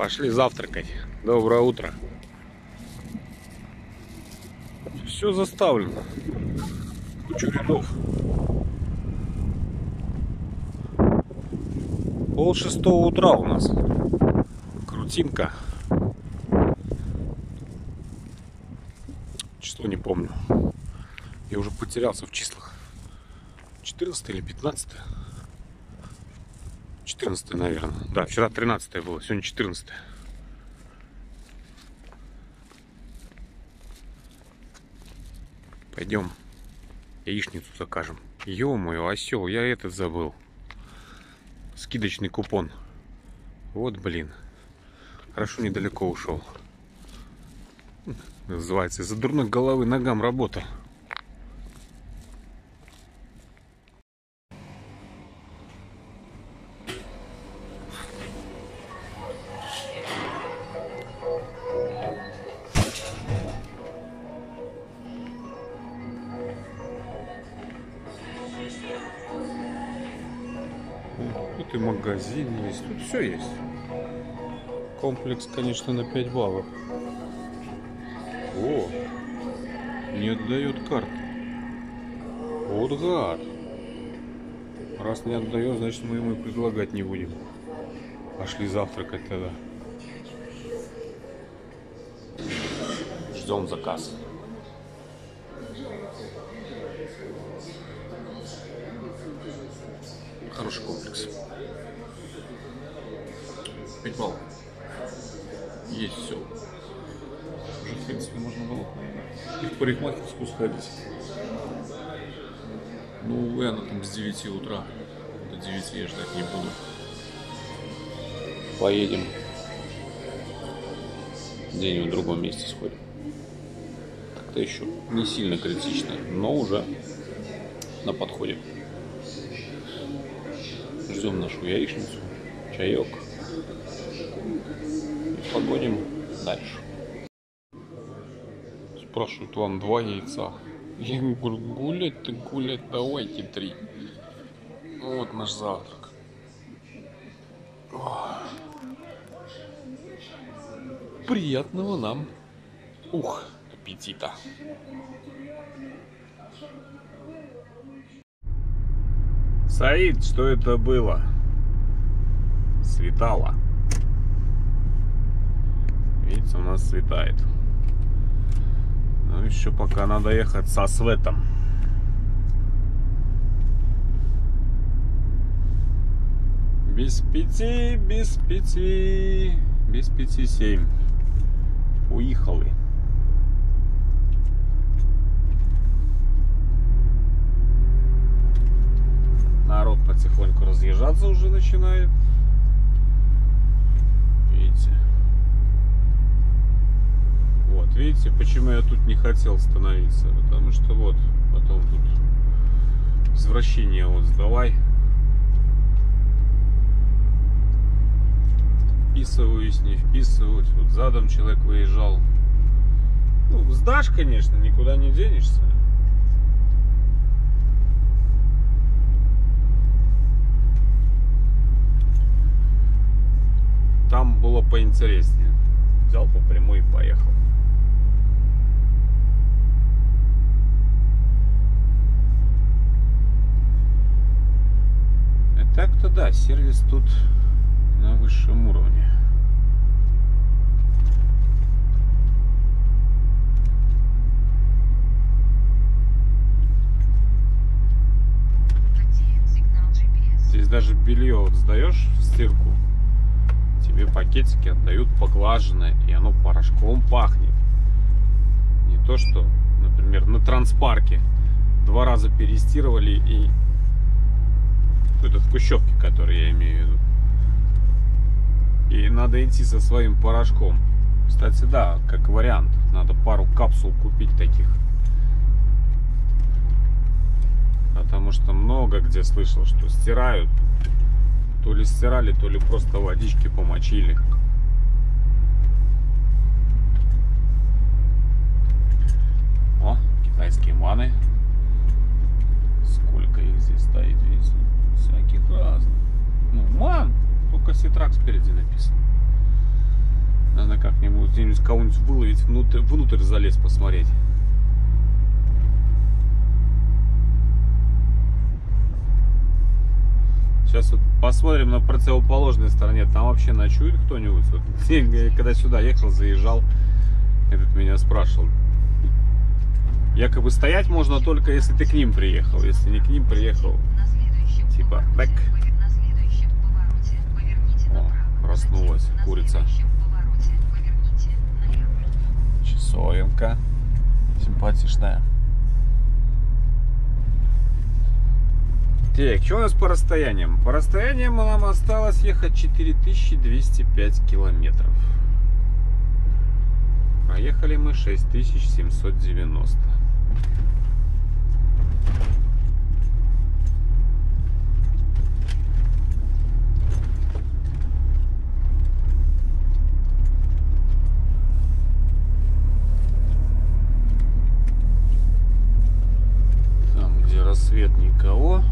Пошли завтракать. Доброе утро. Все заставлено. Кучу рядов. 5:30 утра у нас. Крутинка. Число не помню. Я уже потерялся в числах. 14 или 15? 14, наверное. Да, вчера 13 было, сегодня 14. Пойдем яичницу закажем. Ё-моё, осёл, я этот забыл. Скидочный купон. Вот, блин. Хорошо, недалеко ушел. Называется, из-за дурной головы ногам работа. Тут и магазин есть, тут все есть. Комплекс, конечно, на 5 баллов. О, не отдает карты. Вот гад. Раз не отдает, значит, мы ему и предлагать не будем. Пошли завтракать тогда. Ждем заказ. Хороший комплекс. 5 баллов. Есть все. Уже, в принципе, можно было и в парикмахерскую сходить. Ну, увы, она там с 9 утра. До 9 я ждать не буду. Поедем. День в другом месте сходим. Так-то еще не сильно критично, но уже на подходе. Ждем нашу яичницу, чаек и погоним дальше. Спрашивают, вам 2 яйца? Я им говорю, гулять, давайте 3. Вот наш завтрак. Приятного нам, аппетита. Саид, что это было? Светало. Видите, у нас светает. Но еще пока надо ехать со светом. Без пяти 7. Уехали. Народ потихоньку разъезжаться уже начинает. Видите? Вот, видите, почему я тут не хотел становиться? Потому что вот, потом тут извращение вот сдавай. Вписываюсь, не вписываюсь. Вот задом человек выезжал. Ну, сдашь, конечно, никуда не денешься. Там было поинтереснее. Взял по прямой и поехал. И так-то да, сервис тут на высшем уровне. Здесь даже белье вот сдаешь в стирку. Тебе пакетики отдают поглаженное, и оно порошком пахнет. Не то, что, например, на Транспарке 2 раза перестировали, и это в Кущевке, который я имею в виду. И надо идти со своим порошком. Кстати, да, как вариант, надо пару капсул купить таких. Потому что много где слышал, что стирают. То ли стирали, то ли просто водички помочили. О, китайские маны. Сколько их здесь стоит, видите? Всяких разных. Ну, ман. Только ситрак спереди написано. наверное, как-нибудь где-нибудь кого-нибудь выловить, внутрь залез посмотреть. Сейчас вот посмотрим на противоположной стороне. Там вообще ночует кто-нибудь? Вот, когда сюда ехал, заезжал, этот меня спрашивал. Якобы стоять можно только, если ты к ним приехал. Если не к ним приехал, типа, бэк. О, проснулась курица. Часовенка. Симпатичная. Так, что у нас по расстояниям? По расстояниям нам осталось ехать 4205 километров. Проехали мы 6790. Там, где рассвет, никого.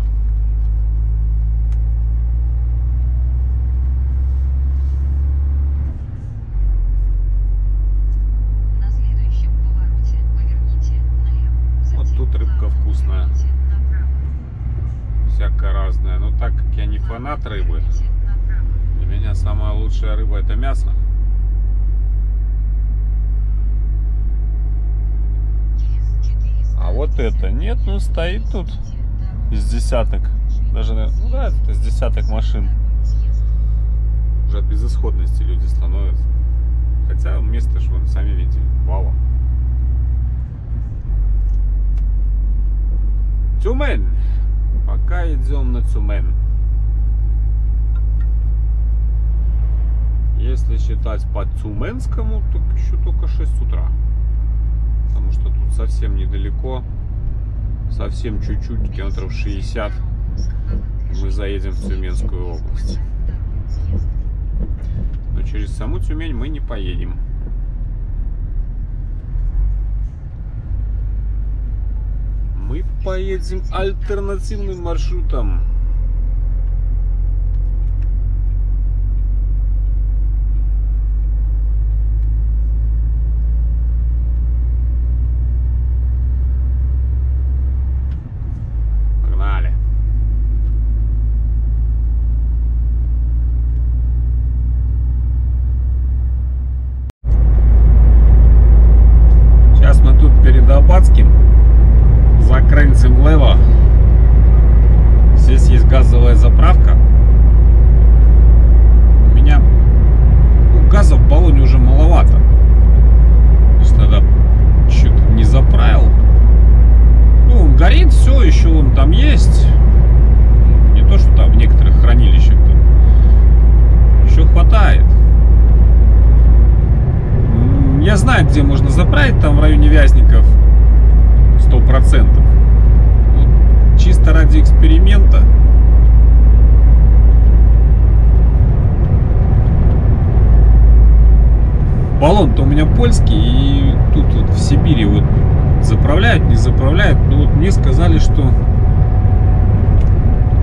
Фанат рыбы. Для меня самая лучшая рыба — это мясо. А вот это нет, ну стоит тут из десяток, даже, ну да, это из десяток машин. Уже от безысходности люди становятся. Хотя место же вы сами видели, вау. Тюмень. Пока идем на Тюмень. Если считать по Тюменскому, то еще только 6 утра. Потому что тут совсем недалеко. Совсем чуть-чуть, километров 60. Мы заедем в Тюменскую область. Но через саму Тюмень мы не поедем. Мы поедем альтернативным маршрутом. Где можно заправить, там в районе Вязников 100%. Вот, чисто ради эксперимента. Баллон-то у меня польский, и тут вот в Сибири вот заправляют, не заправляют. Но вот мне сказали, что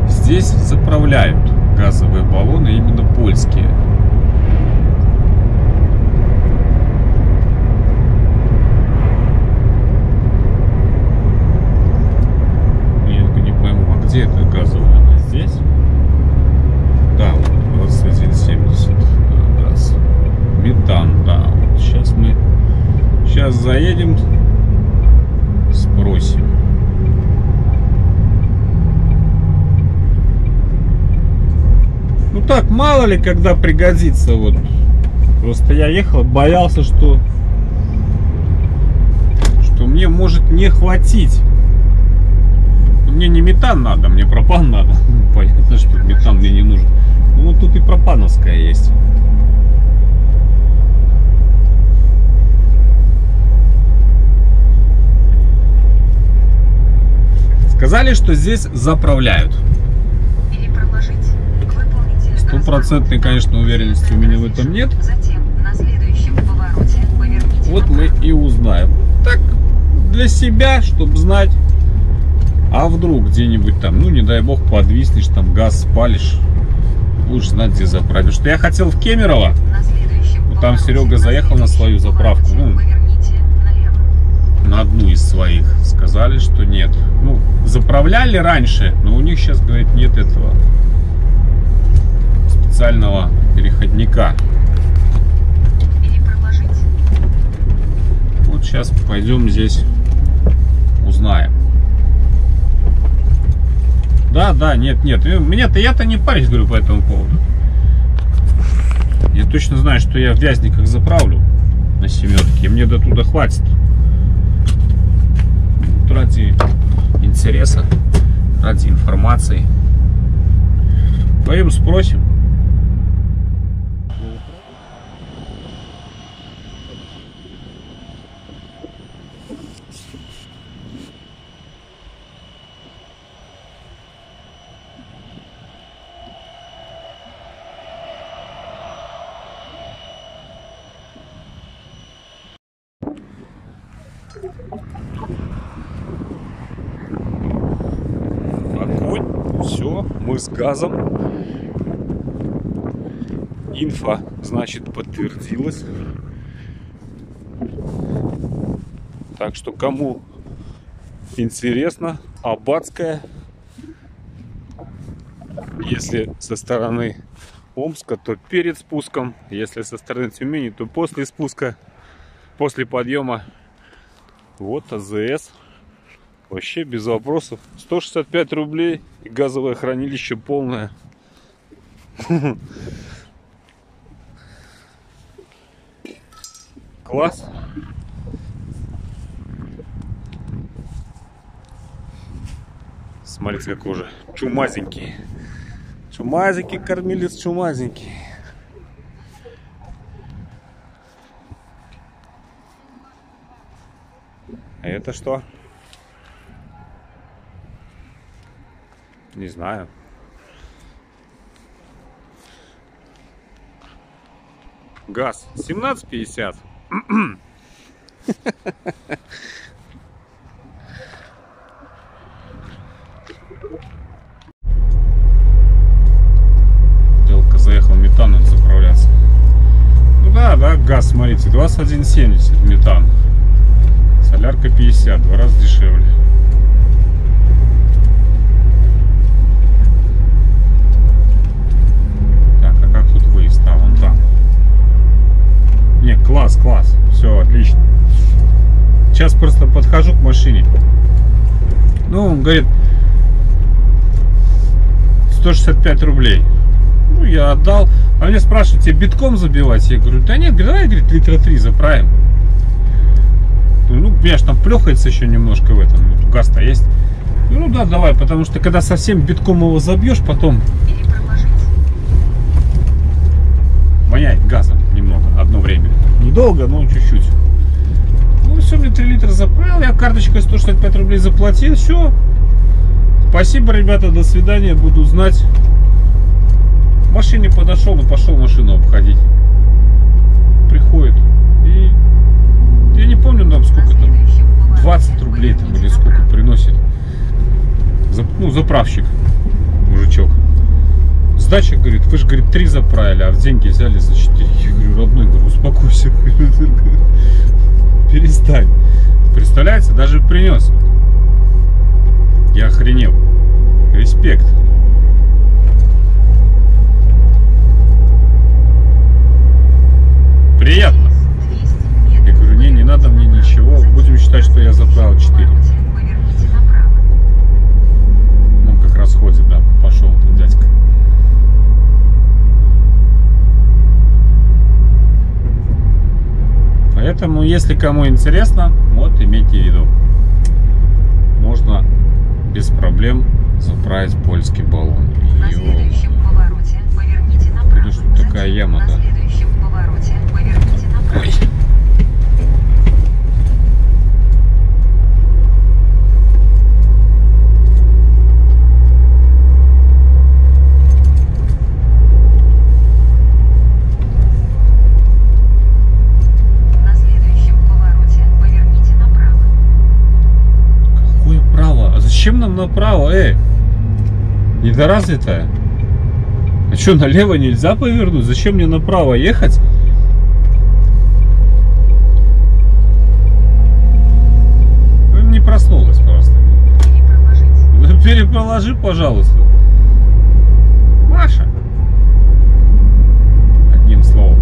здесь заправляют газовые баллоны именно польские. Это газовая, она здесь. Да, вот 2170 газ. Метан, да. Вот сейчас мы заедем, спросим. Ну так, мало ли, когда пригодится. Вот. Просто я ехал, боялся, что мне может не хватить. Мне не метан надо, мне пропан надо. Понятно, что метан мне не нужен. Ну вот тут и пропановская есть. Сказали, что здесь заправляют. 100%-ной, конечно, уверенности у меня в этом нет. Вот мы и узнаем. Так, для себя, чтобы знать. А вдруг где-нибудь там, ну не дай бог, подвиснешь, там газ спалишь. Лучше знать, где заправишь. Что я хотел в Кемерово. Там Серега заехал на свою заправку, ну, на одну из своих. Сказали, что нет. Ну, заправляли раньше, но у них сейчас, говорит, нет этого специального переходника. Вот сейчас пойдем здесь узнаем. Да, да, нет, нет. Меня-то, я-то не парюсь, говорю, по этому поводу. Я точно знаю, что я в Вязниках заправлю на семерке. Мне до туда хватит. Вот ради интереса, ради информации. Пойдем спросим. С газом. Инфа, значит, подтвердилась. Так что кому интересно, Аббатская, если со стороны Омска, то перед спуском, если со стороны Тюмени, то после спуска, после подъема. Вот АЗС. Вообще без вопросов. 165 рублей и газовое хранилище полное. Класс. Смотрите, какой уже чумазенький. Чумазенький кормилец, чумазенький. А это что? Не знаю. Газ 17,50. Делка заехал метаном заправляться. Ну да, да, газ, смотрите, 21,70 метан. Солярка 50, в 2 раза дешевле. Не, класс, класс. Все, отлично. Сейчас просто подхожу к машине. Ну, он говорит, 165 рублей. Ну, я отдал. А мне спрашивают, тебе битком забивать? Я говорю, да нет, давай, говорит, литра 3 заправим. Ну, конечно, там плехается еще немножко в этом. Вот газ-то есть. Ну, да, давай, потому что, когда совсем битком его забьешь, потом... Воняет газом немного, одно время. Недолго, но чуть-чуть. Ну, все, мне 3 литра заправил. Я карточкой 165 рублей заплатил. Все. Спасибо, ребята, до свидания. Буду знать. К машине подошел, но пошел машину обходить. Приходит. И я не помню, нам сколько там, 20 рублей там или сколько приносит. Ну, заправщик, мужичок. Сдача, говорит, вы же, говорит, 3 заправили, а в деньги взяли за 4. Я говорю, родной, говорю, успокойся. Перестань. Представляете, даже принес. Я охренел. Респект. Приятно. Я говорю, не, не надо мне ничего. Будем считать, что я заправил 4. Он как раз ходит, да, пошел этот дядька. Поэтому, если кому интересно, вот имейте в виду, можно без проблем заправить польский баллон. На следующем повороте поверните направо. Потому что такая яма, да? На следующем повороте поверните направо. Чем нам направо, эй? Недоразвитая. А что, налево нельзя повернуть? Зачем мне направо ехать? проснулась просто. Переположить. Переположи, пожалуйста. Маша. Одним словом.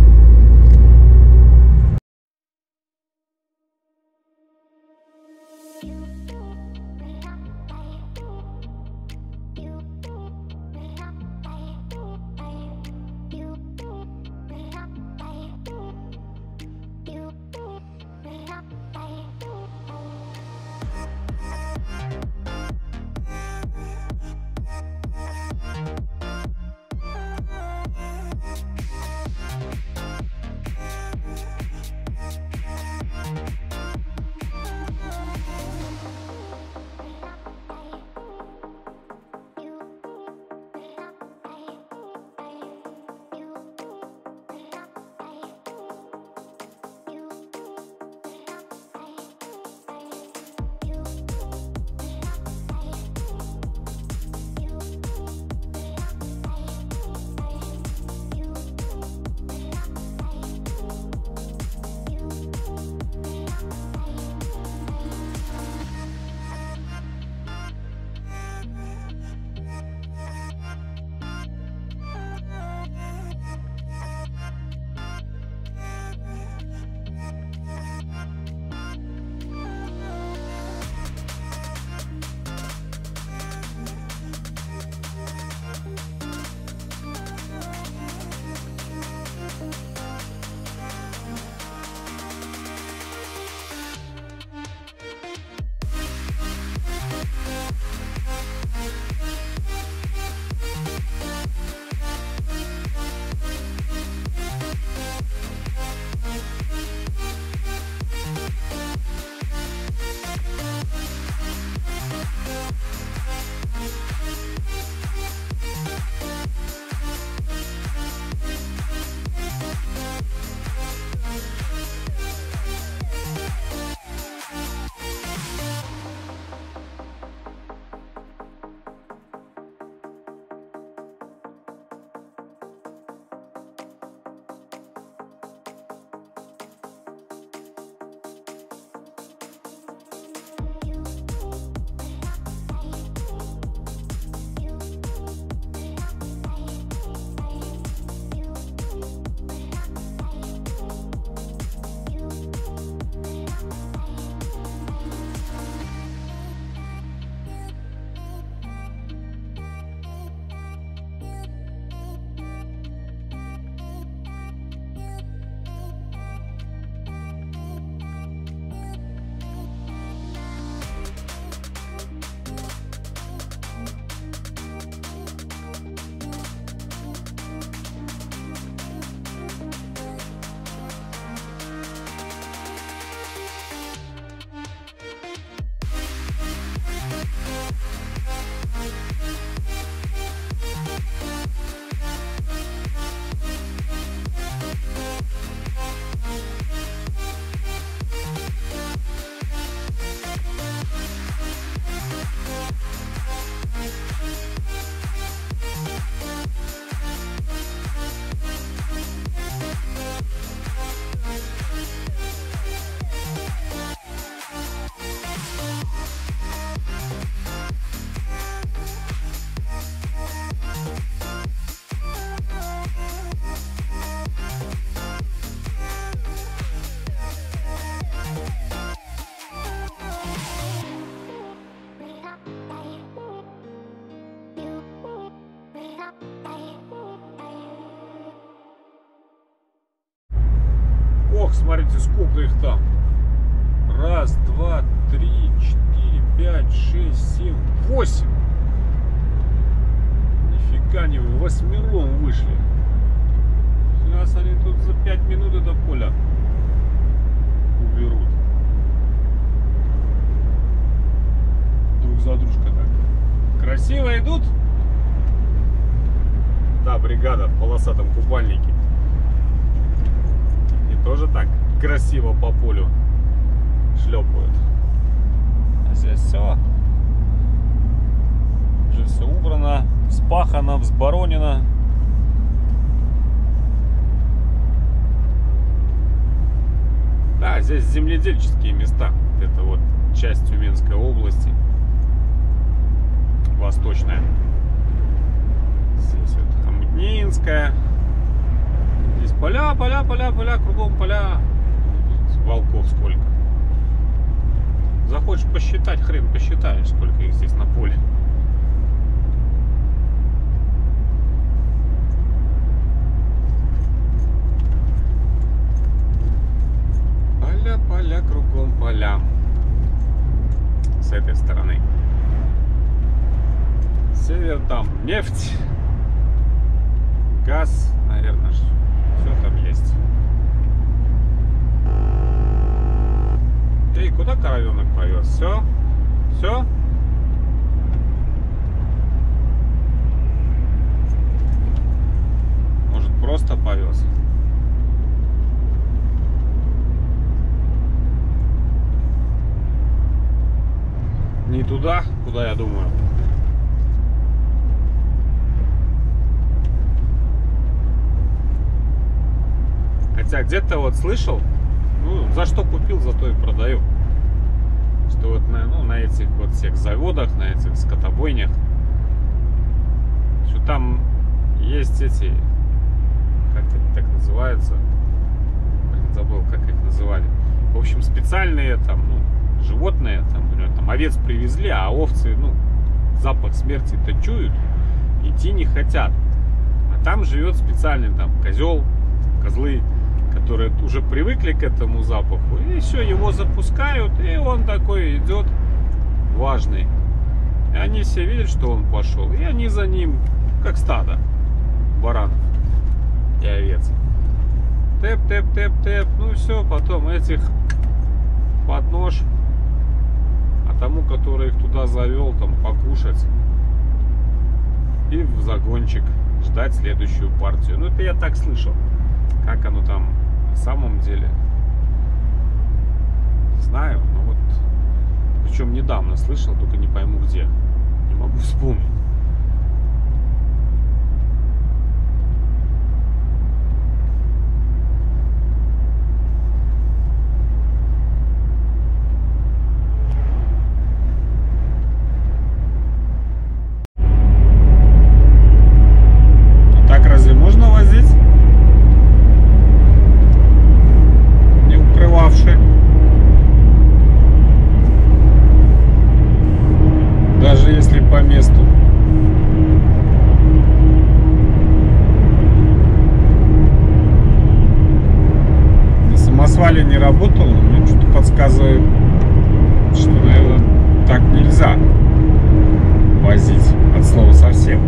Смотрите, сколько их там. 1, 2, 3, 4, 5, 6, 7, 8. Нифига не, восьмером вышли. Сейчас они тут за 5 минут это поле уберут. Друг за дружкой так. Красиво идут. Да, бригада в полосатом купальнике. Тоже так красиво по полю шлепают. А здесь все уже все убрано, вспахано, взборонено. Да, здесь земледельческие места. Это вот часть Тюменской области, восточная. Здесь вот Мутнинская. Здесь поля, поля, поля, поля, кругом поля. Волков сколько. Захочешь посчитать, хрен посчитаешь, сколько их здесь на поле. Поля, поля, кругом поля. С этой стороны. Север там нефть, газ, наверное, все там есть. Эй, куда коровенок повез? Все? Все? Может, просто повез? Не туда, куда я думаю. Хотя где-то вот слышал, ну, за что купил, за то и продаю. Что вот на этих вот всех заводах, на этих скотобойнях, что там есть эти, как это так называется, забыл, как их называли. В общем, специальные там, ну, животные, там, например, там овец привезли, а овцы, ну, запах смерти-то чуют, идти не хотят. А там живет специальный там козел, козлы, которые уже привыкли к этому запаху, и все, его запускают, и он такой идет важный. И они все видят, что он пошел, и они за ним, как стадо баранов и овец. Тэп, тэп, тэп, тэп, ну все, потом этих под нож, а тому, который их туда завел, там покушать, и в загончик ждать следующую партию. Ну это я так слышал. Как оно там на самом деле, не знаю, но вот, причем недавно слышал, только не пойму где, не могу вспомнить. А так разве можно возить? Даже если по месту. На самосвале не работал, но мне что-то подсказывает, что, наверное, так нельзя возить от слова совсем.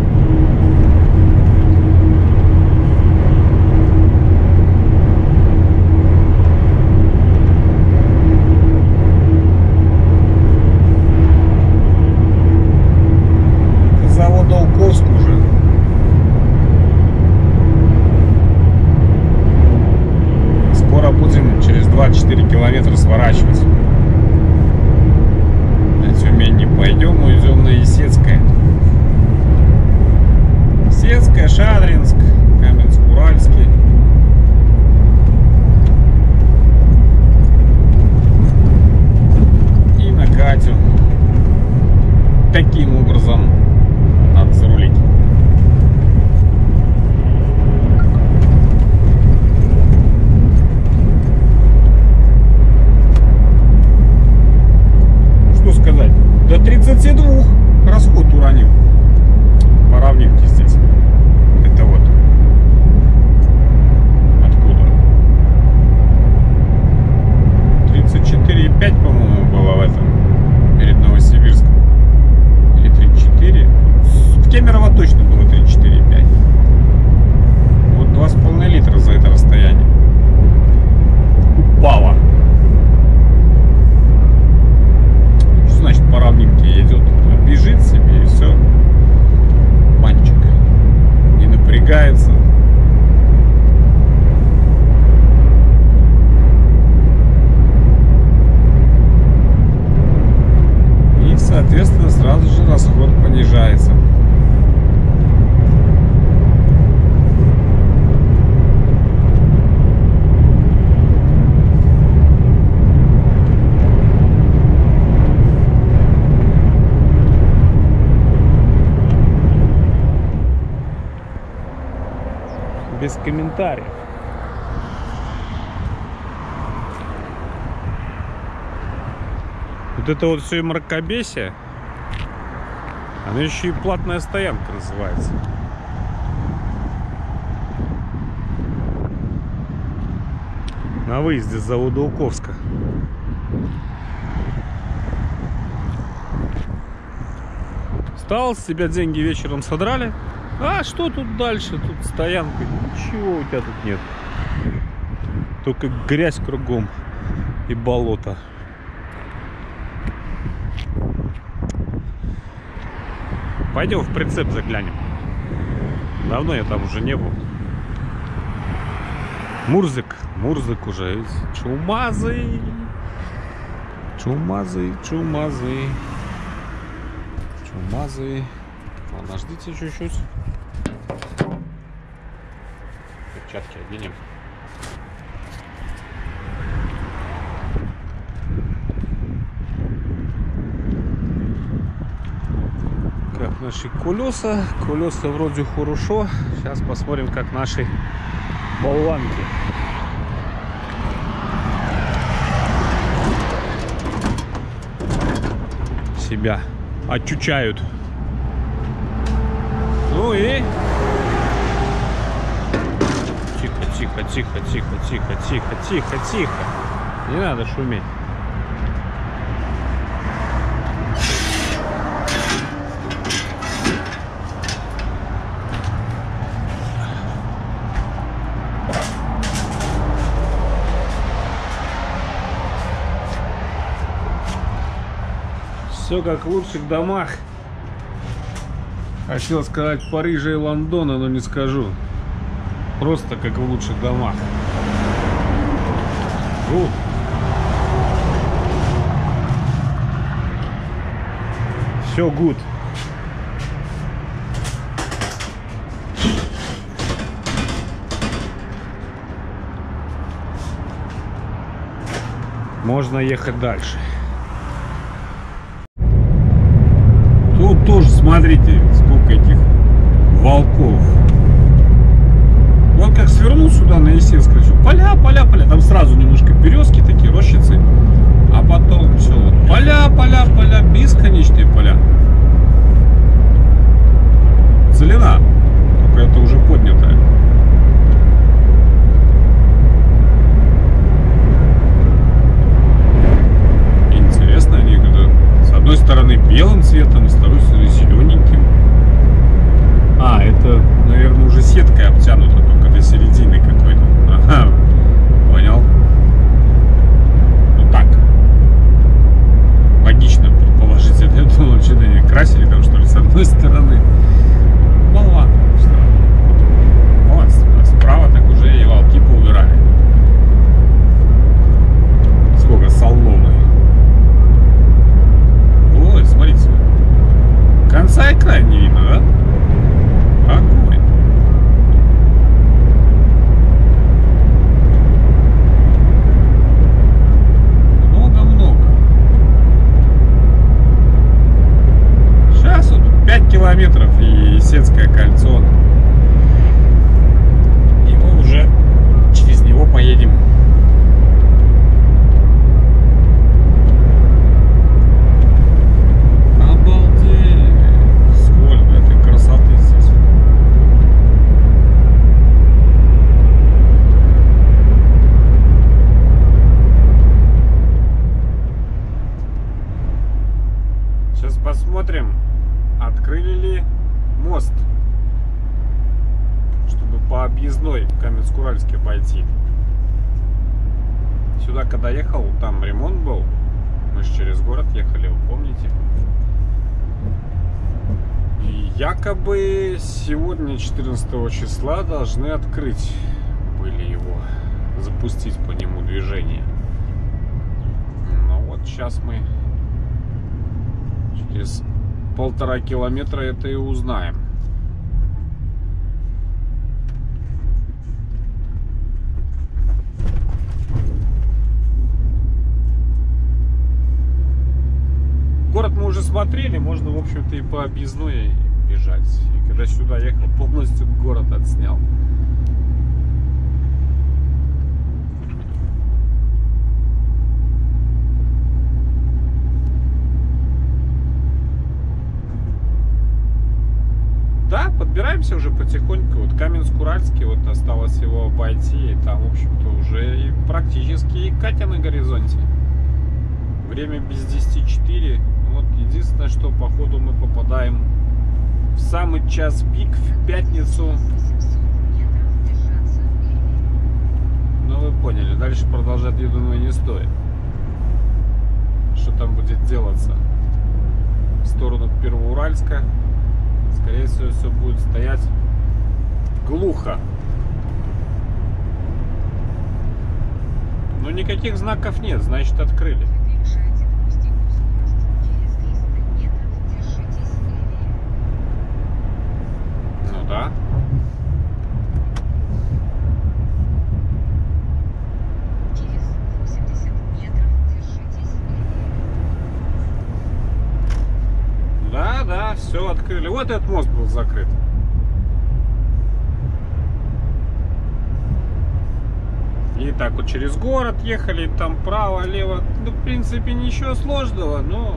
Километра сворачивать. На Тюмень не пойдет. без комментариев. Вот это вот все и мракобесие. Она еще и платная стоянка называется. На выезде с завода Уковска. Встал, с тебя деньги вечером содрали. А что тут дальше? Тут стоянка. Ничего у тебя тут нет. Только грязь кругом и болото. Пойдем в прицеп заглянем. Давно я там уже не был. Мурзик, Мурзик уже. Чумазый. Чумазый, чумазый. Чумазый. Подождите чуть-чуть. Перчатки оденем. Как наши колеса. Колеса вроде хорошо. Сейчас посмотрим, как наши болванки. Себя отчучают. Ну и тихо, тихо, тихо, тихо, тихо, тихо, тихо, тихо. Не надо шуметь. Все как в лучших домах. Хотел сказать Парижа и Лондона, но не скажу. Просто как в лучших домах. Все гуд. Можно ехать дальше. Тут тоже, смотрите, сколько этих волков. Он как свернул сюда на Есенское, поля, поля, поля. Там сразу немножко березки такие, рощицы. А потом все, вот поля, поля, поля, бесконечные поля. Целина, только это уже поднятая. Интересно, они говорят, с одной стороны белым цветом, с второй стороны зелененьким. А, это, наверное, уже сеткой обтянуто, только до середины какой-то. Ага, понял. Ну так, логично предположить это, но что-то они красили там, что ли, с одной стороны. Ну ладно, что. Вот, справа так уже и волки поубирали. Сколько соломы. Ой, смотрите. Конца и края не видно, да? Огонь. Много-много. Сейчас вот 5 километров и Есенское кольцо. И мы уже через него поедем. Посмотрим, открыли ли мост, чтобы по объездной Каменск-Уральске пойти. Сюда, когда ехал, там ремонт был. Мы же через город ехали, вы помните. И якобы сегодня, 14 числа, должны открыть были его, запустить по нему движение. Но вот сейчас мы... Через 1,5 километра это и узнаем. Город мы уже смотрели, можно, в общем-то, и по объездной бежать. И когда сюда ехал, полностью город отснял. двигаемся уже потихоньку. Вот Каменск-Уральский вот осталось его обойти, и там, в общем-то, уже и практически Екатя на горизонте. Время без 10:04. Вот единственное, что походу мы попадаем в самый час пик в пятницу. Ну вы поняли, дальше продолжать, я думаю, не стоит. Что там будет делаться? В сторону Первоуральска. Скорее всего, все будет стоять глухо. Но никаких знаков нет, значит, открыли. Ну да. Да, все открыли. Вот этот мост был закрыт. И так вот через город ехали, там право-лево. Ну, в принципе, ничего сложного, но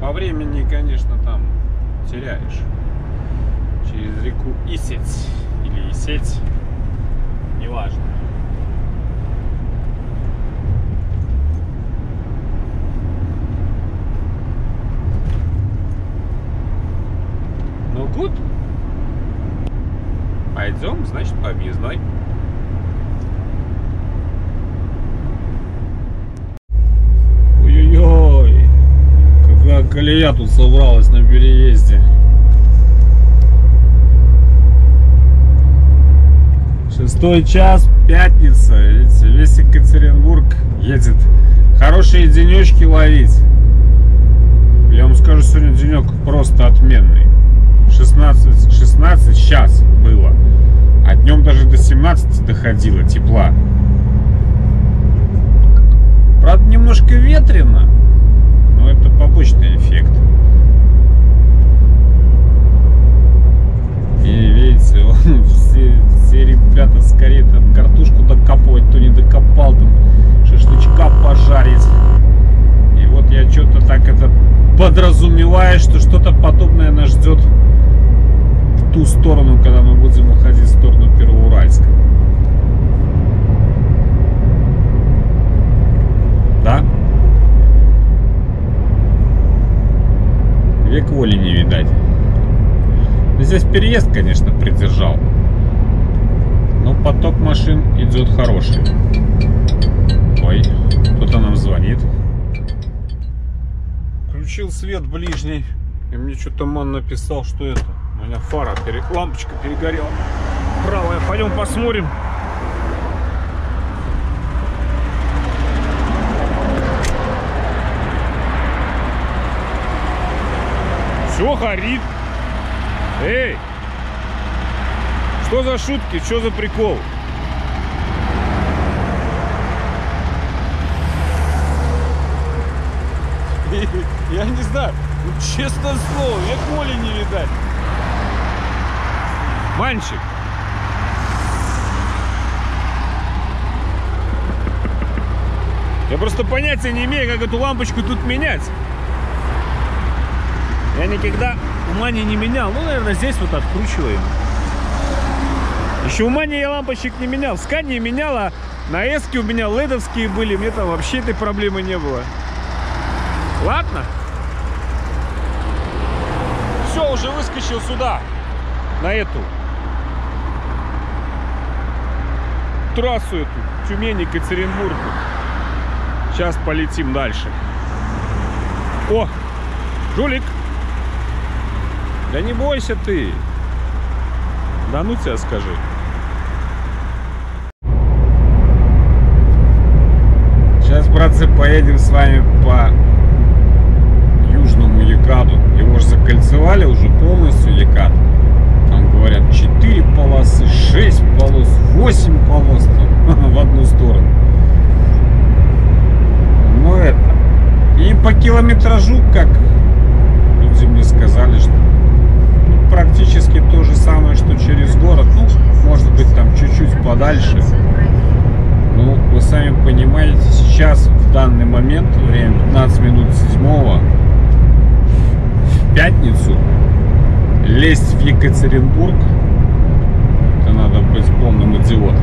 по времени, конечно, там теряешь. Через реку Исеть или Исеть, неважно. Ну, гуд. Пойдем, значит, по объездной. Ой-ой-ой, какая колея тут собралась на переезде. Шестой час, пятница, видите, весь Екатеринбург едет. Хорошие денечки ловить. Я вам скажу, сегодня денек просто отменный. 16 сейчас было, а днем даже до 17 доходило тепла. Правда, немножко ветрено, но это побочный эффект. И видите, он, все ребята скорее там картошку докапывать, то не докопал, там шашлычка пожарить. И вот я что-то так это подразумеваю, что что-то подобное нас ждет в ту сторону, когда мы будем уходить в сторону Первоуральска. Да? Век воли не видать. Здесь переезд, конечно, придержал, но поток машин идет хороший. Ой, кто-то нам звонит. Включил свет ближний, и мне что-то MAN написал, что это. У меня фара, лампочка перегорела. Правая, пойдем посмотрим. Все горит. Эй! Что за шутки? Что за прикол? Я не знаю. Ну, честное слово, век воли не видать. Манчик. Я просто понятия не имею, как эту лампочку тут менять. Я никогда в Мане не менял. Ну, наверное, здесь вот откручиваем. Еще в Мане я лампочек не менял. В Скане меняла, на Эске у меня ледовские были. Мне там вообще этой проблемы не было. Ладно. Все, уже выскочил сюда. На эту трассу эту. Тюмень-Екатеринбург. Сейчас полетим дальше. О! Жулик! Да не бойся ты! Да ну тебя, скажи. Сейчас, братцы, поедем с вами по южному ЕКАДу. Его же закольцевали уже полностью, ЕКАД. Там говорят 4 полосы, 6 полос, 8 полос там, в одну сторону. Ну это. И по километражу, как люди мне сказали, что практически то же самое, что через город, ну, может быть, там чуть-чуть подальше. Ну, вы сами понимаете, сейчас, в данный момент, время 15 минут 7-го, в пятницу, лезть в Екатеринбург, это надо быть полным идиотом,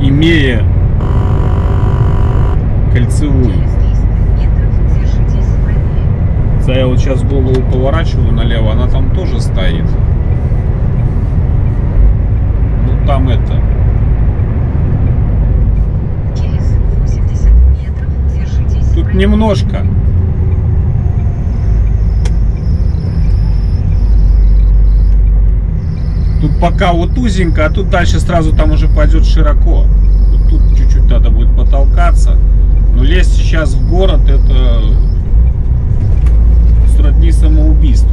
имея кольцевую. Я вот сейчас голову поворачиваю налево, она там тоже стоит. Ну там это. Через 80 метров держитесь. Тут немножко. Тут пока вот узенько, а тут дальше сразу там уже пойдет широко. Вот тут чуть-чуть надо будет потолкаться. Но лезть сейчас в город, это сродни самоубийству.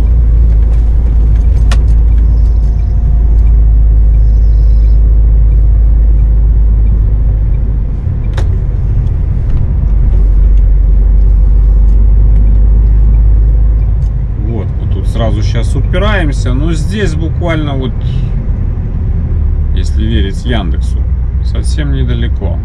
Вот, мы тут сразу сейчас упираемся, но здесь буквально вот, если верить Яндексу, совсем недалеко.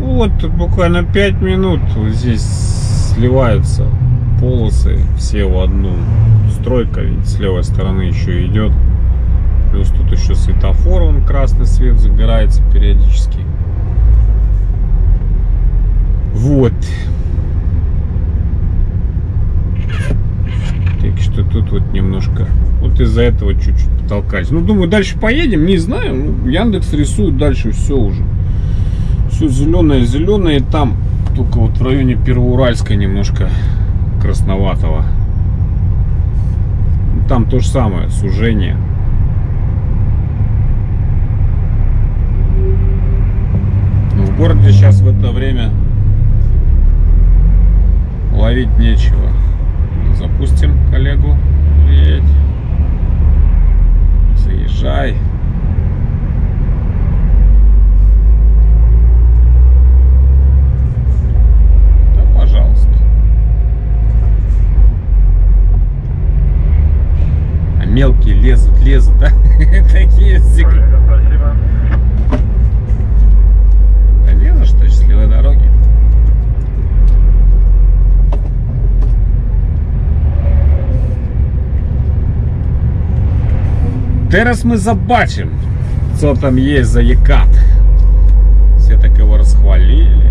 Вот буквально 5 минут вот здесь сливаются полосы все в одну. Стройка ведь с левой стороны еще идет. Плюс тут еще светофор, он красный свет загорается периодически. Вот. Так что тут вот немножко. Вот из-за этого чуть-чуть потолкать. Ну, думаю, дальше поедем, не знаю. Ну, Яндекс рисует дальше все уже. Все зеленое, и там только вот в районе Первоуральска немножко красноватого. Там то же самое, сужение. Но в городе сейчас в это время ловить нечего. Запустим коллегу. Едь. Заезжай. Мелкие лезут, да? Такие зигли. Да лезешь, что счастливой дороги. Тераз мы забачим, что там есть за ЕКАД. Все так его расхвалили.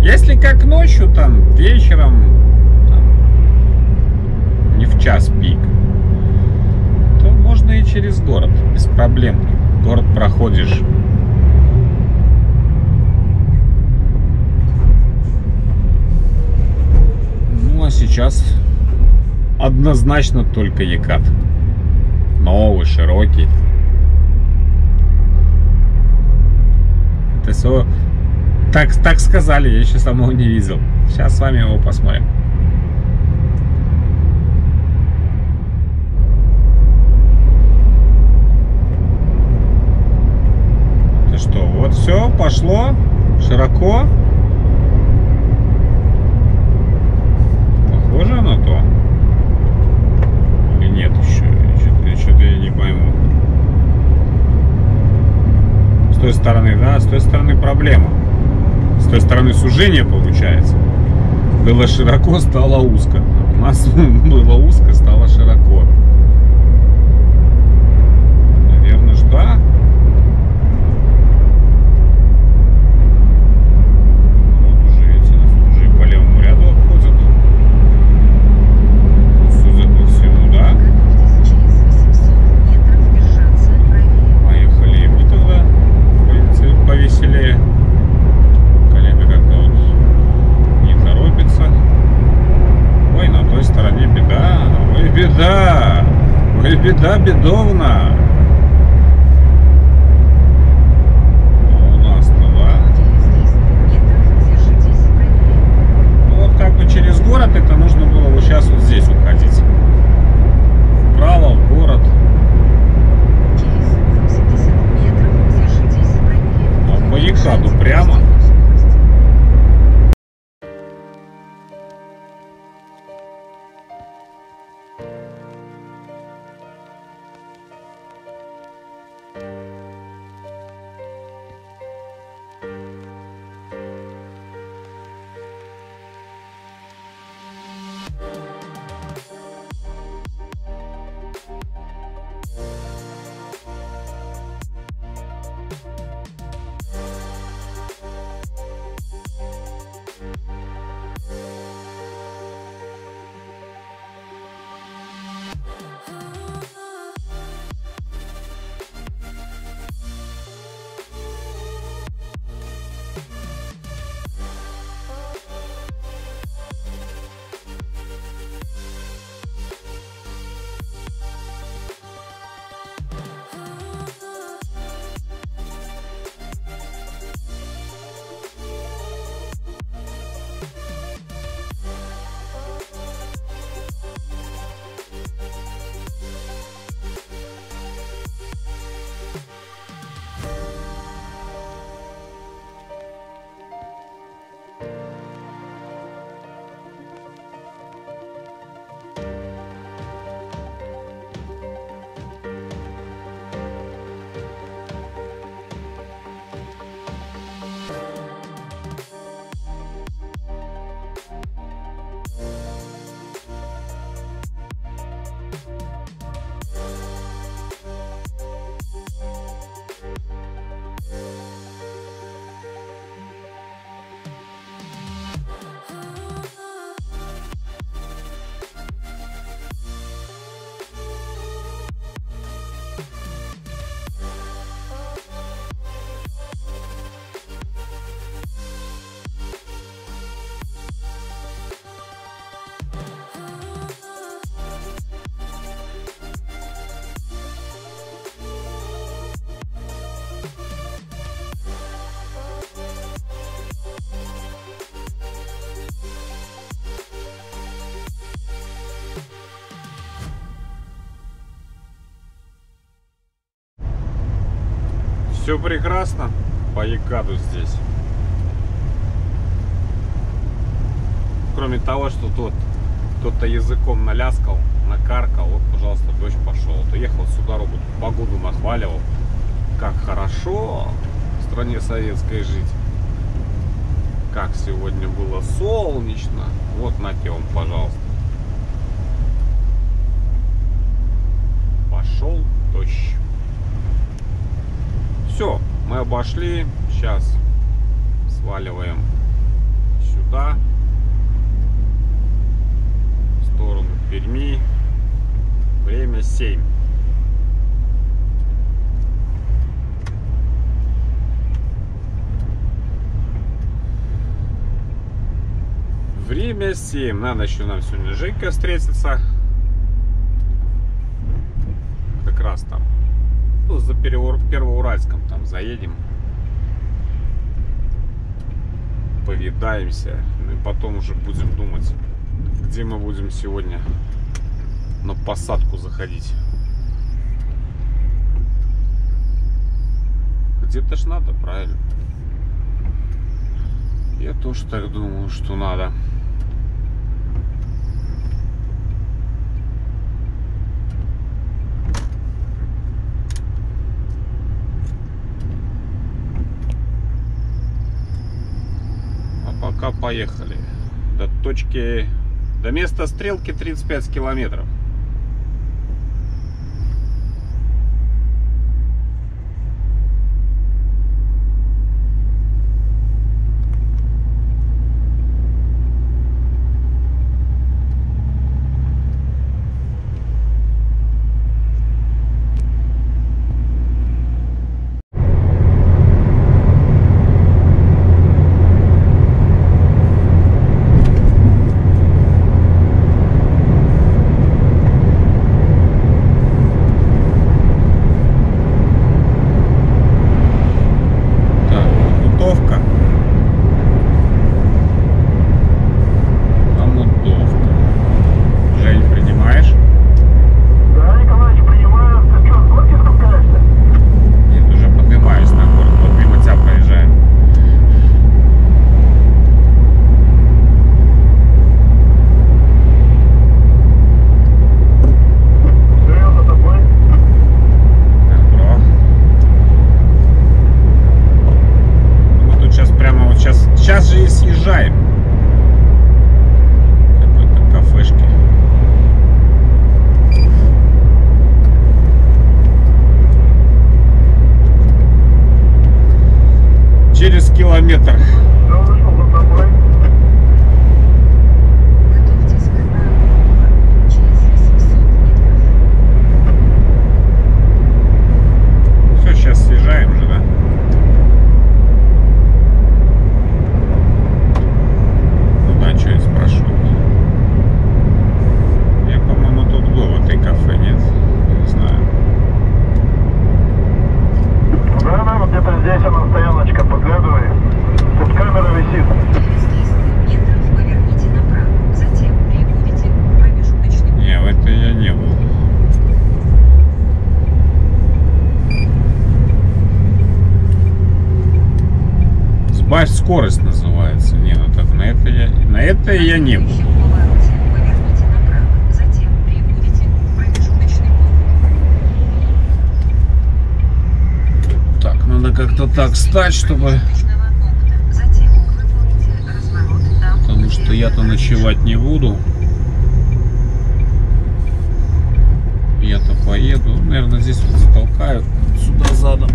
Если как ночью, там, вечером, там, не в час пик, то можно и через город, без проблем. Город проходишь. Ну, а сейчас однозначно только ЕКАД. Новый, широкий. Это все... Так сказали, я еще самого не видел. Сейчас с вами его посмотрим. Ты что, вот все, пошло широко. Похоже на то? Или нет еще? Что-то я не пойму. С той стороны, да, с той стороны проблема. С той стороны сужение получается. Было широко, стало узко. У нас было узко, стало широко. Наверное, ж да. Вот уже, видите, нас уже по левому ряду обходят. Судя по всему, да. Поехали и мы тогда. В принципе, повеселее. Беда! Ой, беда бедовна! А у нас-то, да? Ну вот как бы через город это нужно было вот сейчас вот здесь уходить. Вправо, в город. А по ЕКАДу прямо. Все прекрасно по ЕКАДу здесь. Кроме того, что тут кто-то языком наляскал, накаркал, вот, пожалуйста, дождь пошел. Вот, ехал сюда, работу, погоду нахваливал. Как хорошо в стране советской жить. Как сегодня было солнечно. Вот на тем, пожалуйста. Пошел дождь. Все, мы обошли. Сейчас сваливаем сюда. В сторону Перми. Время 7. Время 7. Надо еще нам сегодня Жейка встретиться. Как раз там. Ну, за Первоуральском там заедем. Повидаемся. Ну и потом уже будем думать, где мы будем сегодня на посадку заходить. Где-то ж надо, правильно? Я тоже так думаю, что надо. А пока поехали. До точки... До места стрелки 35 километров. Скорость называется. Не, ну так на это я не буду. Так, надо как-то так встать, чтобы. Потому что я-то ночевать не буду. Я-то поеду. Наверное, здесь вот затолкают. Сюда задом.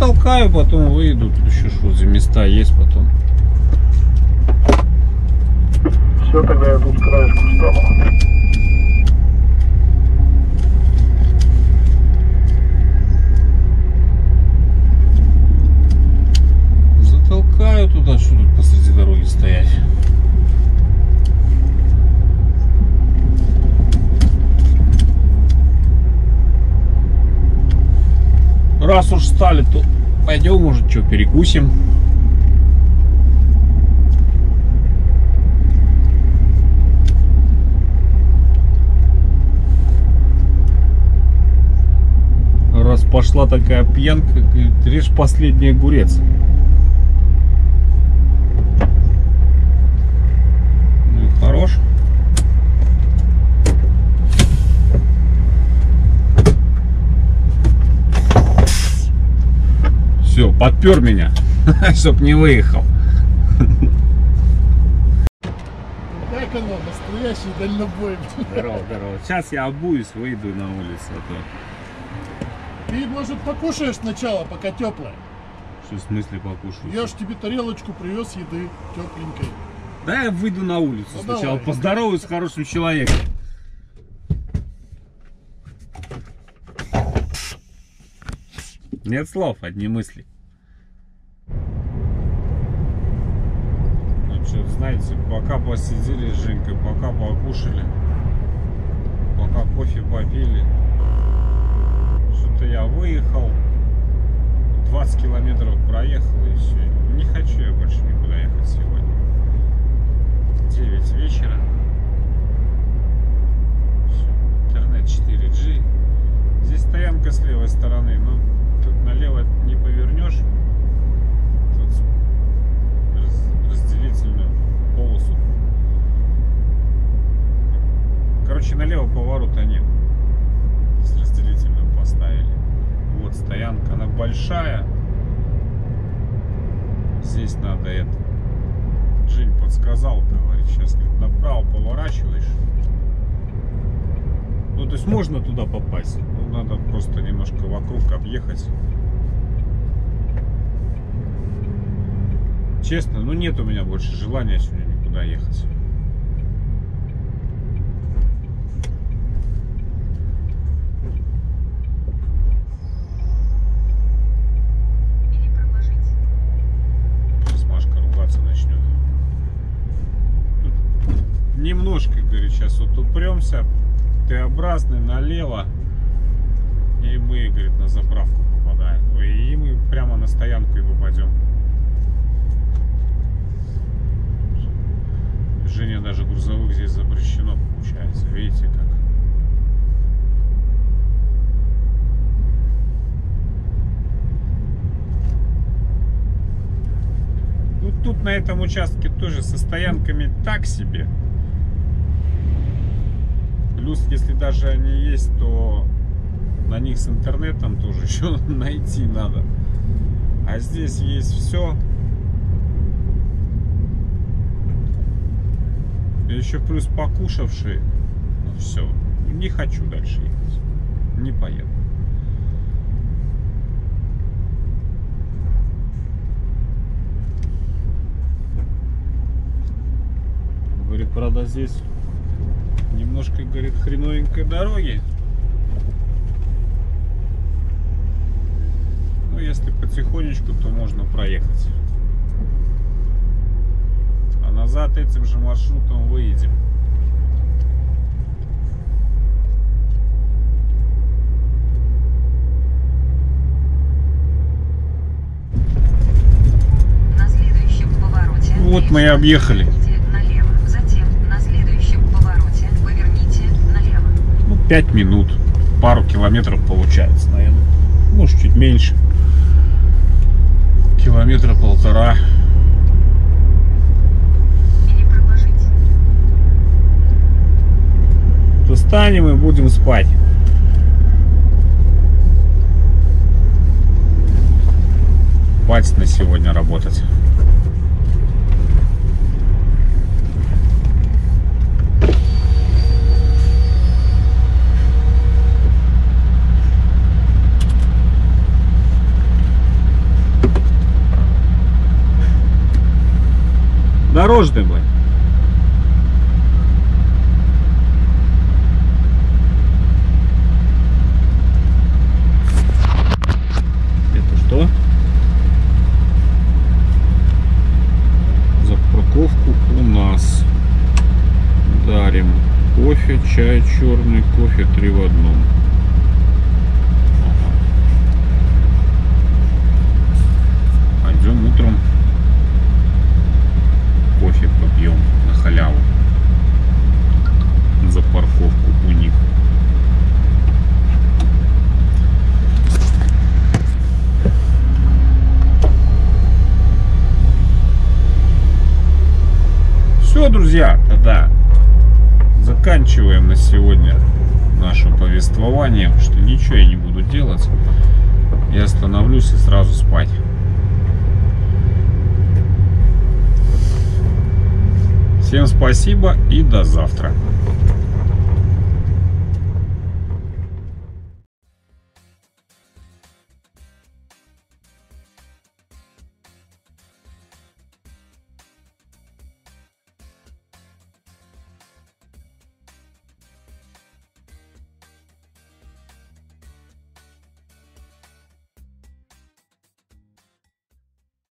Толкаю, потом выйду. Тут еще что-то места есть потом. Все, тогда я тут краешку встал. Затолкаю туда, что тут посреди дороги стоять. Раз уж устали, то пойдем, может, что, перекусим. Раз пошла такая пьянка, говорит, режь последний огурец. Ну, хорош. Все, подпер меня, чтоб не выехал. Как оно, настоящий дальнобой. Здорово, здорово. Сейчас я обуюсь, выйду на улицу. А то... Ты, может, покушаешь сначала, пока теплое? Что, в смысле покушаю? Я ж тебе тарелочку привез еды тепленькой. Да, я выйду на улицу, ну, сначала давай. Поздороваюсь с хорошим человеком. Нет слов, одни мысли. Ну что, знаете, пока посидели с Женькой, пока покушали, пока кофе попили, что-то я выехал, 20 километров проехал и все. Не хочу я больше никуда ехать сегодня. 9 вечера. Все, интернет 4G. Здесь стоянка с левой стороны, но тут налево не повернешь. Тут разделительную полосу. Короче, налево поворота нет. Здесь разделительную поставили. Вот стоянка, она большая. Здесь надо это. Жень подсказал, говорит, сейчас говорит, направо поворачиваешь. Ну, то есть можно туда попасть. Ну, надо просто немножко вокруг объехать. Честно, ну нет у меня больше желания сегодня никуда ехать. Сейчас Машка ругаться начнет. Тут немножко, говорит, сейчас вот упремся. Т-образный налево, и мы, говорит, на заправку попадаем. Ой, и мы прямо на стоянку и попадем. Движение даже грузовых здесь запрещено, получается. Видите как? Ну, тут на этом участке тоже со стоянками так себе. Плюс, если даже они есть, то на них с интернетом тоже еще найти надо. А здесь есть все. И еще плюс покушавшие. Ну, все. Не хочу дальше ехать. Не поеду. Говорит, правда, здесь... Немножко, говорит, хреновенькой дороги. Ну, если потихонечку, то можно проехать. А назад этим же маршрутом выедем. На следующем повороте. Вот мы и объехали. 5 минут, пару километров получается, наверное. Может, чуть меньше. Километра полтора. Достанем и будем спать. Хватит на сегодня работать. Дорожный мы. Это что? За парковку у нас дарим кофе, чай черный, кофе 3 в одном. утром кофе попьем на халяву за парковку у них. Все, друзья, тогда заканчиваем на сегодня наше повествование, потому что ничего я не буду делать. Я остановлюсь и сразу спать. Всем спасибо и до завтра.